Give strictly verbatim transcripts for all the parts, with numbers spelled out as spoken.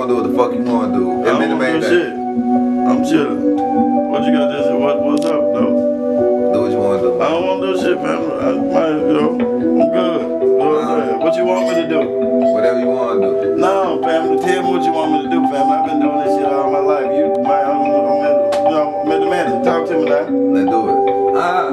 gonna do what the fuck you wanna do. I don't want shit. I'm chillin'. What you got this? What, what's up, though? Do what you wanna do. I don't wanna do shit, man. I might, you know, I'm good. What you want me to do? Whatever you want to do. No, family, tell me what you want me to do, family. I've been doing this shit all my life. You, my, I don't know, I'm, you know, I'm at the man. Talk to me now. Let's do it. Ah.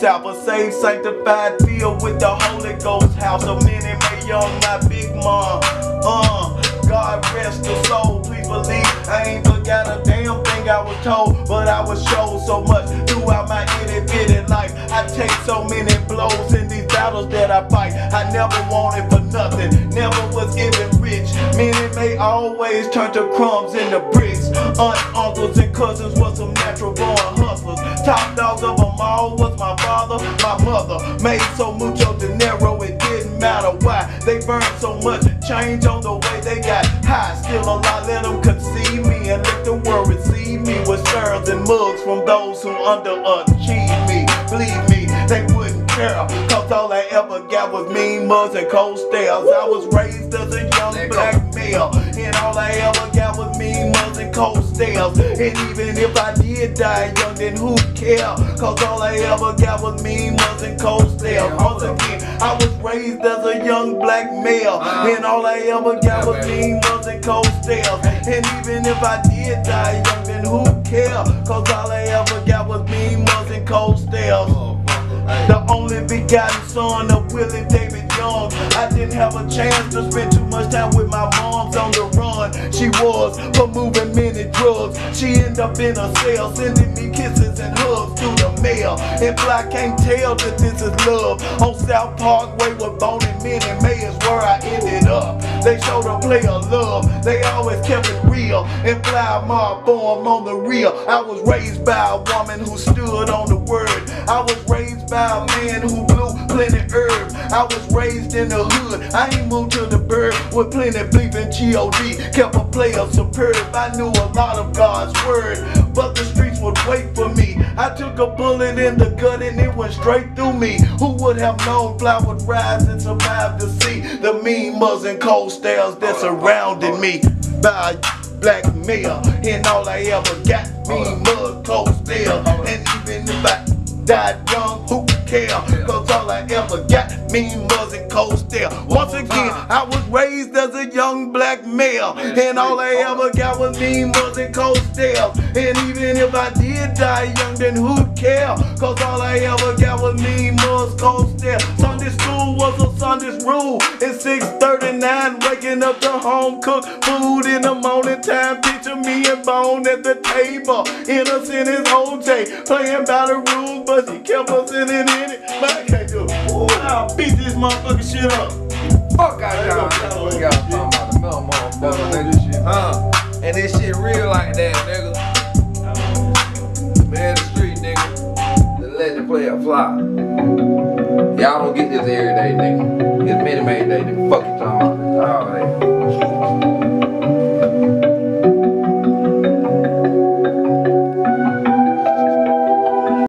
South, a safe, sanctified, filled with the Holy Ghost house. A men and my young, my big mom. Uh, God rest the soul, please believe. I ain't forgot a damn thing I was told, but I was shown so much throughout my itty bitty life. I take so many blows in these battles that I fight. I never wanted for nothing, never was even rich. Many may always turn to crumbs into bricks. Aunts, uncles, and cousins was some natural born hustlers. Top dogs of them all was my father, my mother. Made so mucho dinero, it didn't matter why. They burned so much change on the way they got high. Still alive, let them conceive me and let the world receive me with serves and mugs from those who underachieve me. Believe me, they wouldn't care, cause all I ever got was mean mugs and cold stares. I was raised as a young black male, and all I ever got was mean mugs and cold stares. And even if I did die young, then who care? Cause all I ever got was mean mugs and cold stares. Once again, I was raised as a young black male, and all I ever got was mean mugs and cold stares. And even if I did die young, then who care? Cause all I ever got was mean mugs and cold stares. The only begotten son of Willie Dave. I didn't have a chance to spend too much time with my moms on the run. She was for moving many drugs. She ended up in a cell, sending me kisses and hugs through the mail. And Fly can't tell that this is love. On South Parkway with Bone and Men and May is where I ended up. They showed a play of love. They always kept it real. And Fly marked for 'em on the real. I was raised by a woman who stood on the word. I was raised by a man who blew plenty herb. I was raised in the hood, I ain't moved to the bird with plenty bleeping G O D. Kept a player superb. I knew a lot of God's word, but the streets would wait for me. I took a bullet in the gut and it went straight through me. Who would have known Fly would rise and survive to see the mean mugs and cold stares that surrounded me by a black male. And all I ever got mean mug, cold stares. And even if I died young, who care? Cause all I ever got mean mugs and cold stares. Once again, I was raised as a young black male, and all I ever got was mean mugs and cold stares. And even if I did die young, then who care? Cause all I ever got was mean mugs, cold stares. Sunday school was a Sunday's rule. At six thirty-nine, waking up to home cooked food in the morning time. Picture me and Bone at the table, innocent as O J, playing by the rules, but she kept us in it. But I can't do it. Ooh, I'll beat this motherfucking shit up. Fuck out y'all. We got talking about the milk, motherfucker. This shit, huh? And this shit real like that, nigga. Man, the street, nigga. The legend Playa Fly. Y'all don't get this every day, nigga.